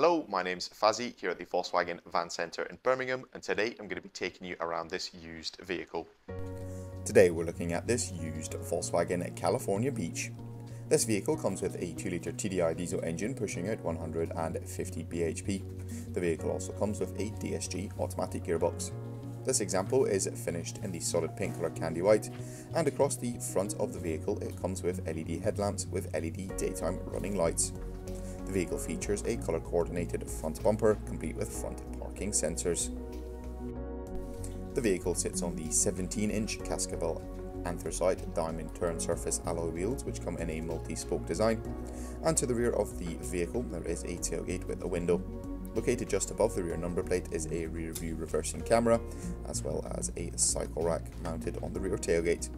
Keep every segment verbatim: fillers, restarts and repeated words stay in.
Hello, my name's Fazzy here at the Volkswagen Van Centre in Birmingham, and today I'm going to be taking you around this used vehicle. Today we're looking at this used Volkswagen California Beach. This vehicle comes with a two litre T D I diesel engine pushing out one hundred fifty B H P. The vehicle also comes with a D S G automatic gearbox. This example is finished in the solid pink colour Candy White, and across the front of the vehicle it comes with L E D headlamps with L E D daytime running lights. The vehicle features a colour-coordinated front bumper, complete with front parking sensors. The vehicle sits on the seventeen inch Cascabel anthracite diamond turn surface alloy wheels, which come in a multi-spoke design, and to the rear of the vehicle there is a tailgate with a window. Located just above the rear number plate is a rear view reversing camera, as well as a cycle rack mounted on the rear tailgate.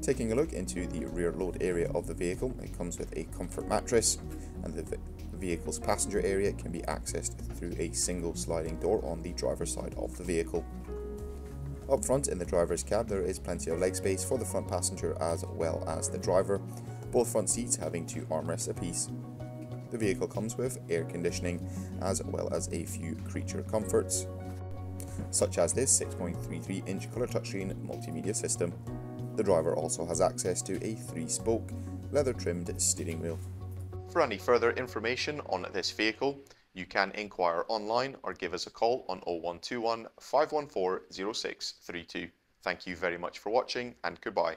Taking a look into the rear load area of the vehicle, it comes with a comfort mattress, and the vehicle's passenger area can be accessed through a single sliding door on the driver's side of the vehicle. Up front in the driver's cab there is plenty of leg space for the front passenger as well as the driver, both front seats having two armrests apiece. The vehicle comes with air conditioning as well as a few creature comforts, such as this six point three three inch colour touchscreen multimedia system. The driver also has access to a three-spoke, leather-trimmed steering wheel. For any further information on this vehicle, you can inquire online or give us a call on oh one two one, five one four, oh six three two. Thank you very much for watching, and goodbye.